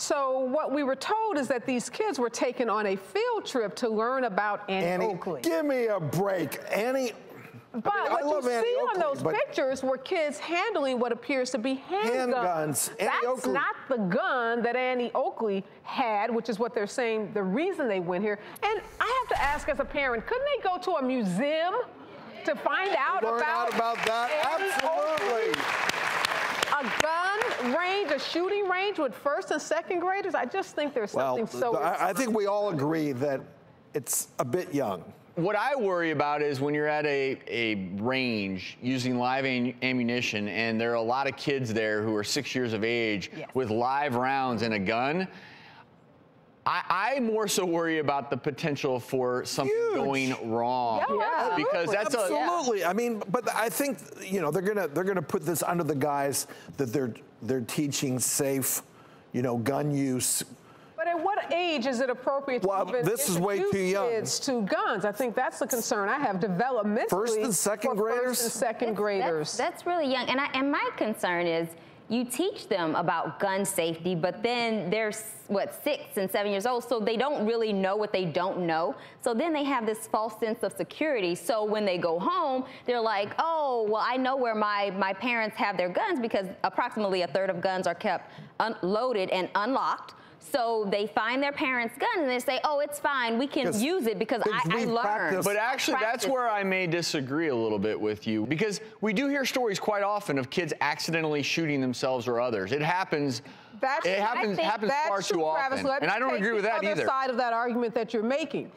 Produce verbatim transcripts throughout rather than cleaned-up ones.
So what we were told is that these kids were taken on a field trip to learn about Annie, Annie Oakley. Give me a break, Annie. But I mean, what I love you Annie see Oakley, on those pictures were kids handling what appears to be handguns. handguns. That's Oakley. Not the gun that Annie Oakley had, which is what they're saying the reason they went here. And I have to ask as a parent, couldn't they go to a museum to find out, learn about, out about that? Annie Absolutely. Oakley? A gun range, a shooting range with first and second graders? I just think there's something well, so... I, I think we all agree that it's a bit young. What I worry about is when you're at a, a range using live ammunition and there are a lot of kids there who are six years of age yes. with live rounds and a gun. I, I more so worry about the potential for something Huge. going wrong yeah, because absolutely. that's absolutely. A, yeah. I mean, but I think you know they're gonna they're gonna put this under the guise that they're they're teaching safe, you know, gun use. But at what age is it appropriate to well, even this is way too young. kids to guns? I think that's the concern I have developmentally. First and second graders. First and second that's, graders. That's, that's really young, and I and my concern is. You teach them about gun safety, but then they're, what, six and seven years old, so they don't really know what they don't know. So then they have this false sense of security. So when they go home, they're like, oh, well, I know where my, my parents have their guns because approximately a third of guns are kept unloaded and unlocked. So they find their parents' gun and they say, oh, it's fine, we can use it because I, I learned. Practice. But actually, practice. that's where I may disagree a little bit with you because we do hear stories quite often of kids accidentally shooting themselves or others. It happens, that's, it happens, happens far too often. And I don't agree with that either. That's the other side of that argument that you're making.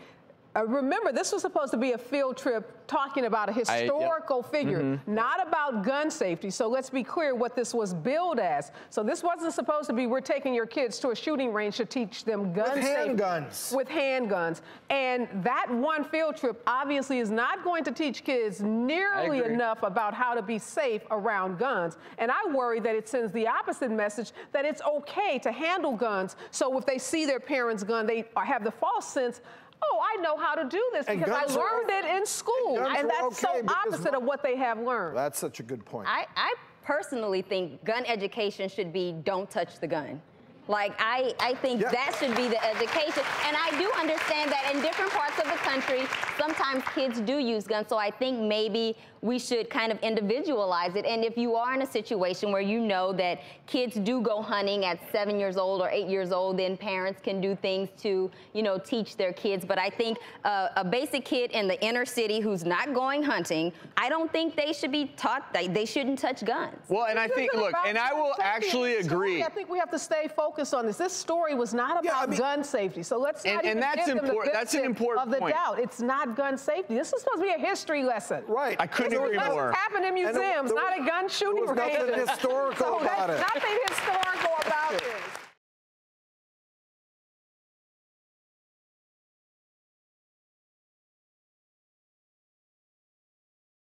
Uh, remember, this was supposed to be a field trip talking about a historical I, yep. figure, mm-hmm. not about gun safety. So let's be clear what this was billed as. So this wasn't supposed to be, we're taking your kids to a shooting range to teach them gun With safety. handguns. With handguns. And that one field trip obviously is not going to teach kids nearly enough about how to be safe around guns. And I worry that it sends the opposite message that it's okay to handle guns. So if they see their parents' gun, they have the false sense, oh, I know how to do this because I learned it in school. And that's so opposite of what they have learned. That's such a good point. I, I personally think gun education should be don't touch the gun. Like, I, I think yep. that should be the education. And I do understand that in different parts of the country, sometimes kids do use guns. So I think maybe we should kind of individualize it. And if you are in a situation where you know that kids do go hunting at seven years old or eight years old, then parents can do things to, you know, teach their kids. But I think uh, a basic kid in the inner city who's not going hunting, I don't think they should be taught that they shouldn't touch guns. Well, and I think, look, and I will actually agree. I think we have to stay focused. on this. This story was not about yeah, I mean, gun safety. So let's not and, even and that's give them the that's an important of the point. doubt. It's not gun safety. This is supposed to be a history lesson. Right. I couldn't agree more. It happened in museums, there was, not a gun shooting range. Nothing historical so about it. Nothing historical about this.